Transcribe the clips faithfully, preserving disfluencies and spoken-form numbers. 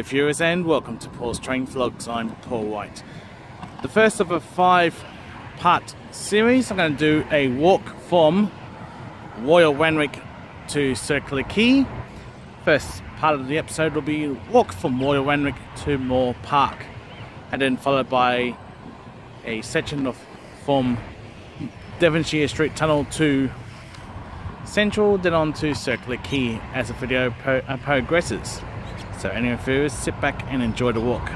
Hello viewers and welcome to Paul's Train Vlogs. I'm Paul White. The first of a five part series, I'm going to do a walk from Royal Randwick to Circular Quay. First part of the episode will be walk from Royal Randwick to Moore Park, and then followed by a section of from Devonshire Street Tunnel to Central, then on to Circular Quay as the video pro uh, progresses. So anyway viewers, sit back and enjoy the walk.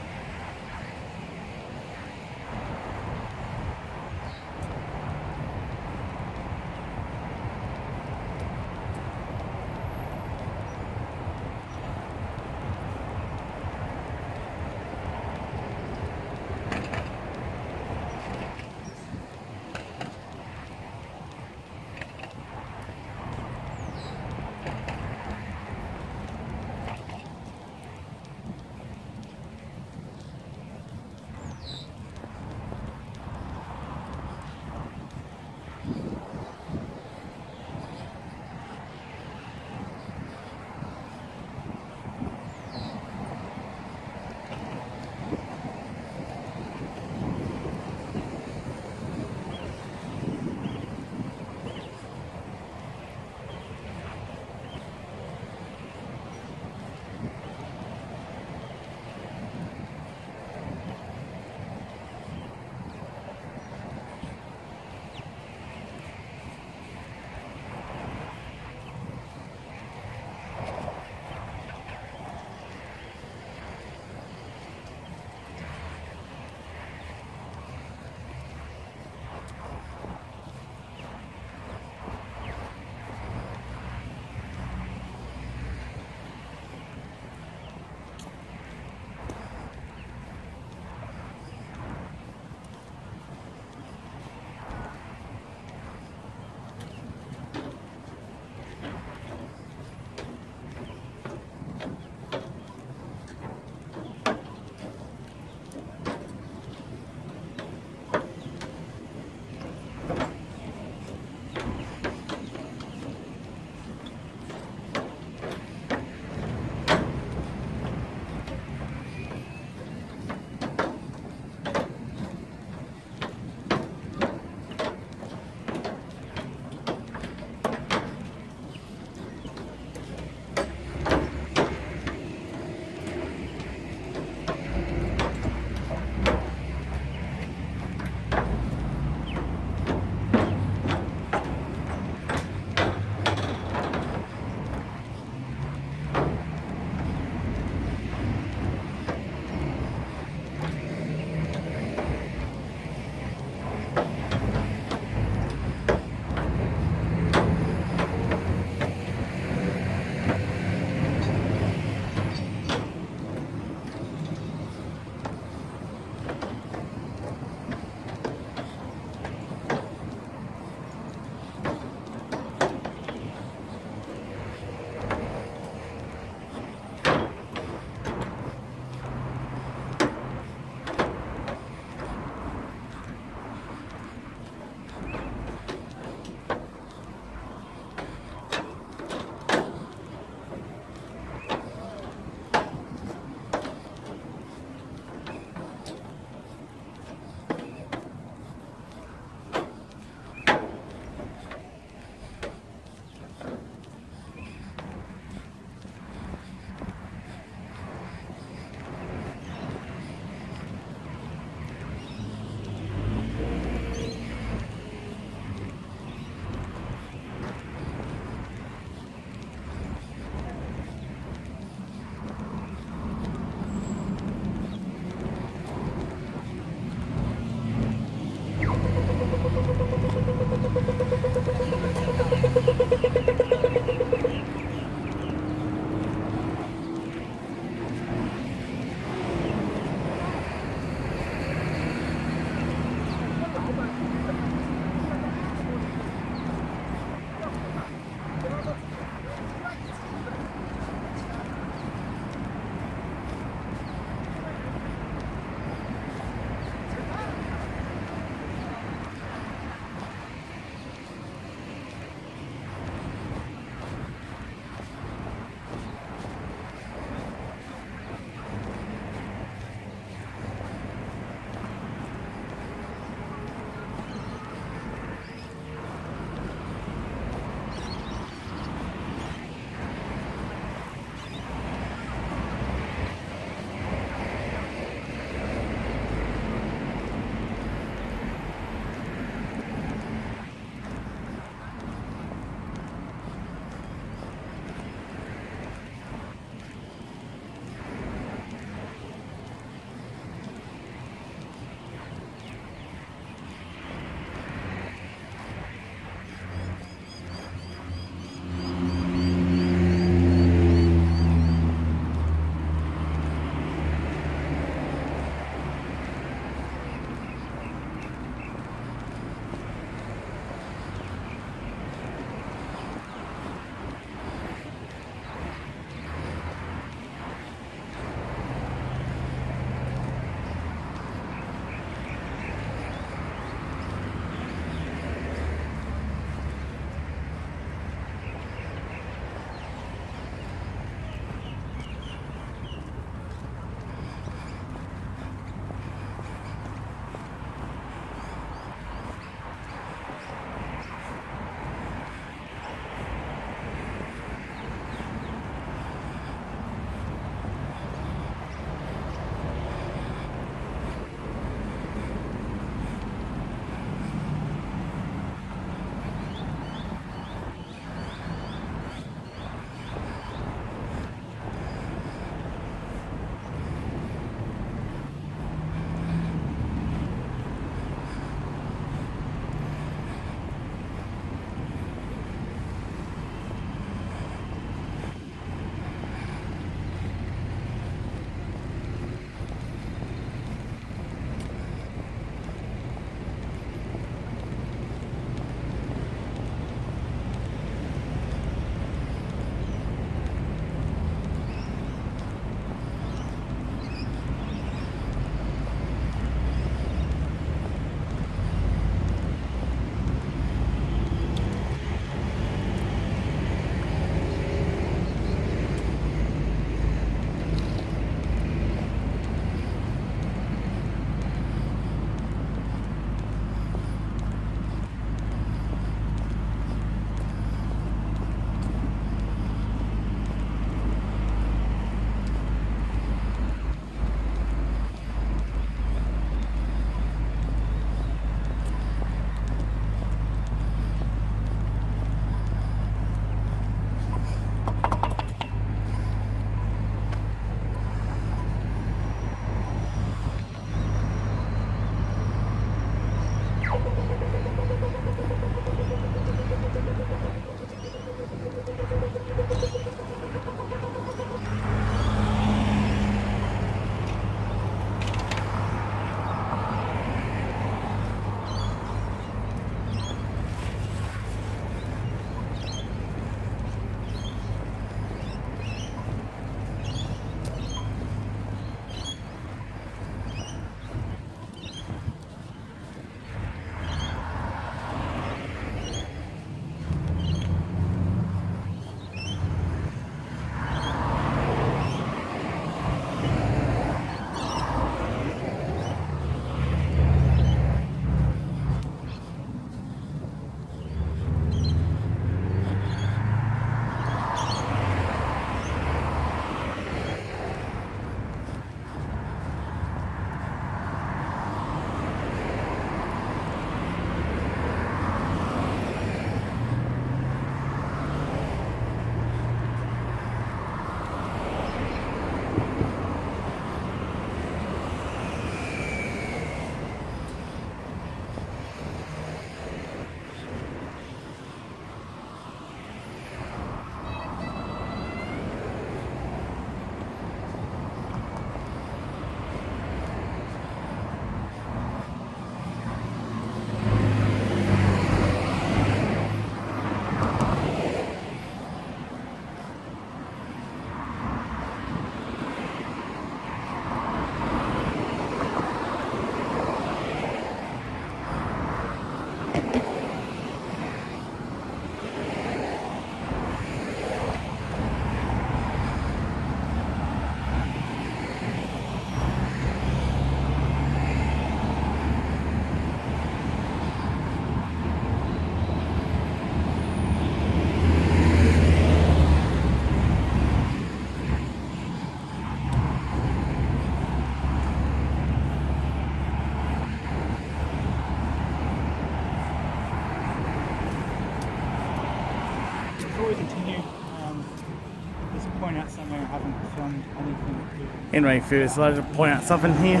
point out something I haven't filmed anything. Anyway, first, I'd like to point out something here.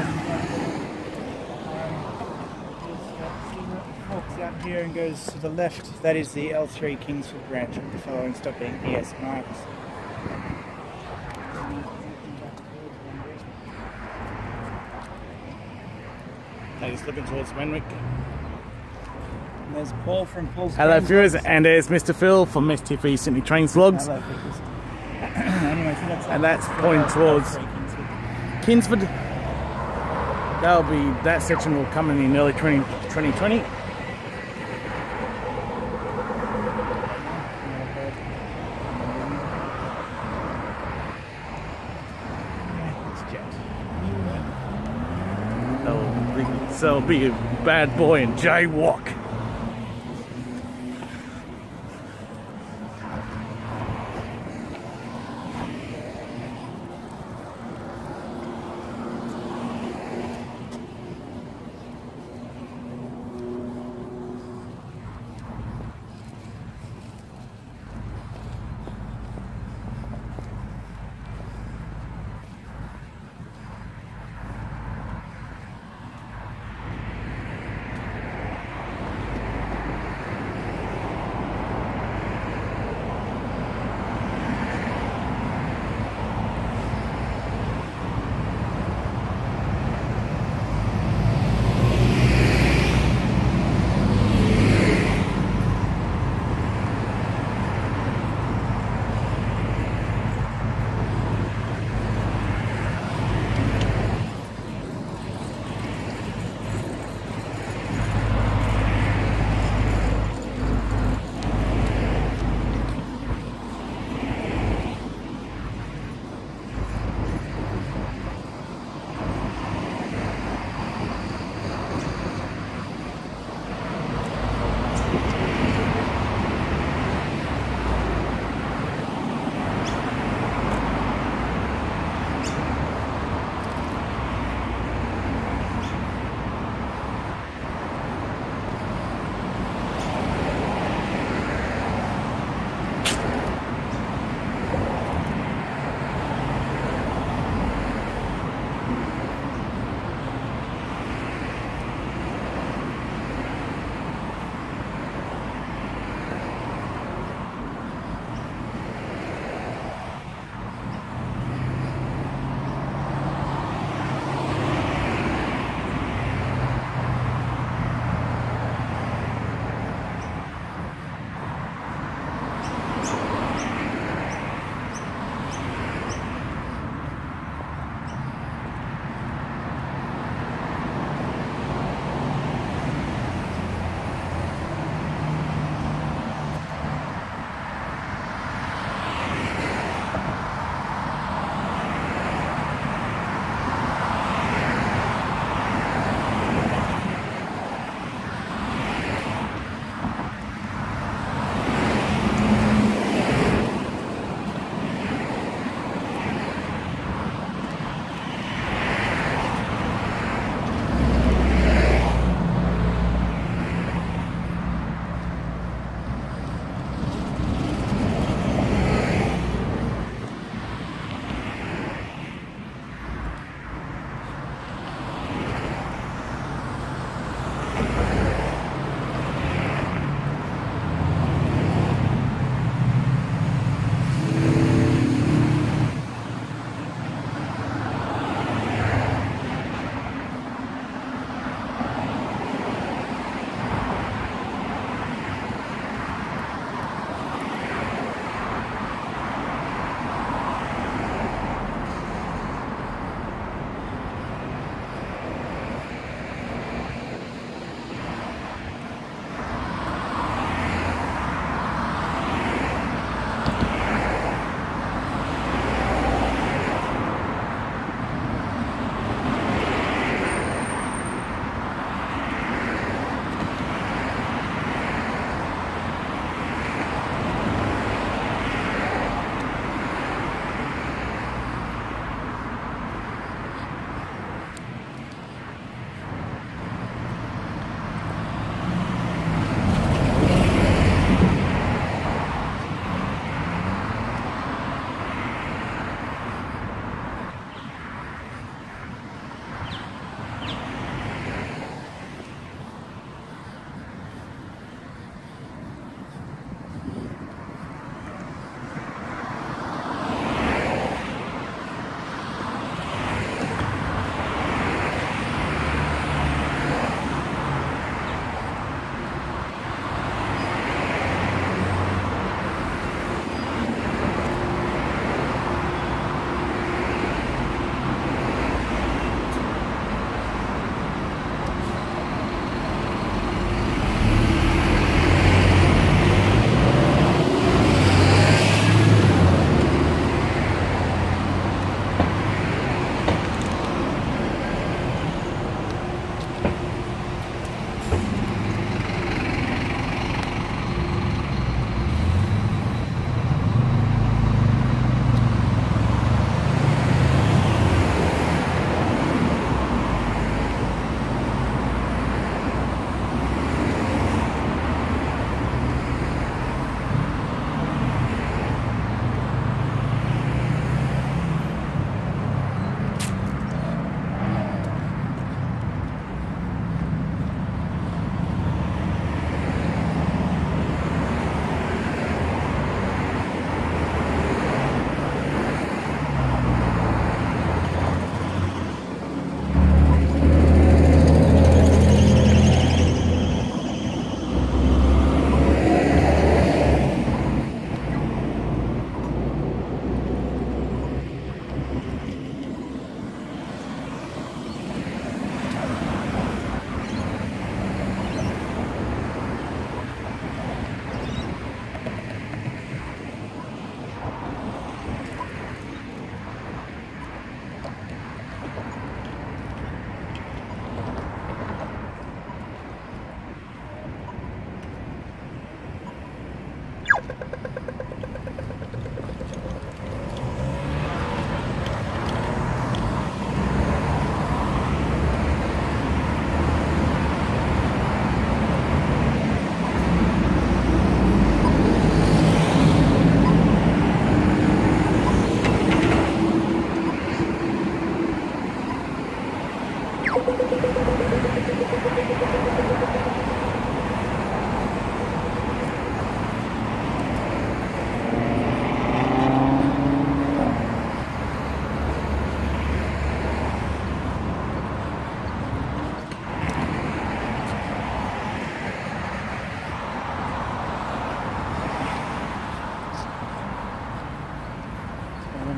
Out here and goes to the left, that is the L three Kingsford branch of the following stopping E S Marks. That is looking towards Randwick. And there's Paul from Paul's Train Vlogs. Hello viewers, and there's Mister Phil from M S T V Sydney Trains Vlogs. Hello, anyway, so that's and that's pointing towards Kingsford. That'll be, that section will come in in early twenty twenty. So I'll be a bad boy and jaywalk.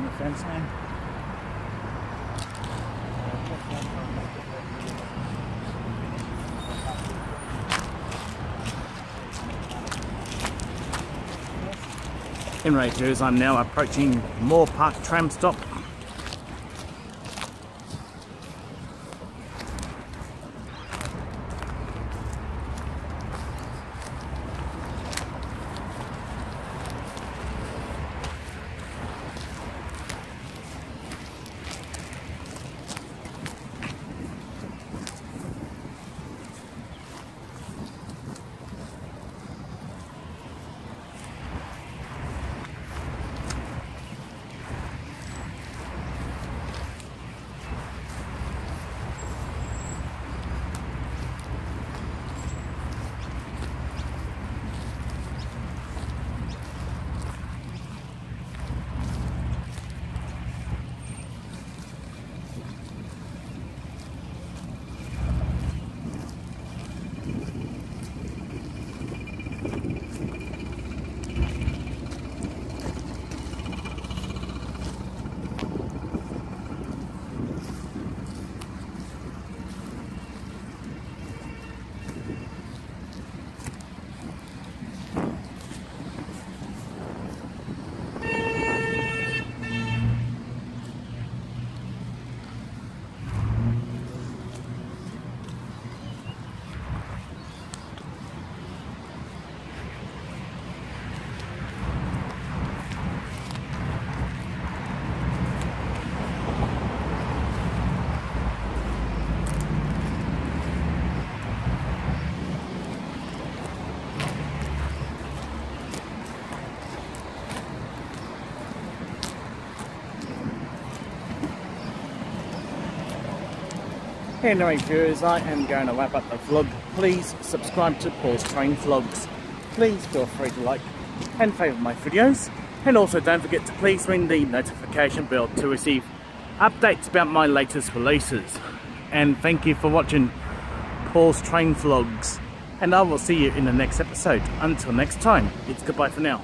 on the fence line. In right views, I'm now approaching Moore Park tram stop. And anyway, viewers, I am going to wrap up the vlog. Please subscribe to Paul's Train Vlogs. Please feel free to like and favourite my videos. And also don't forget to please ring the notification bell to receive updates about my latest releases. And thank you for watching Paul's Train Vlogs. And I will see you in the next episode. Until next time, it's goodbye for now.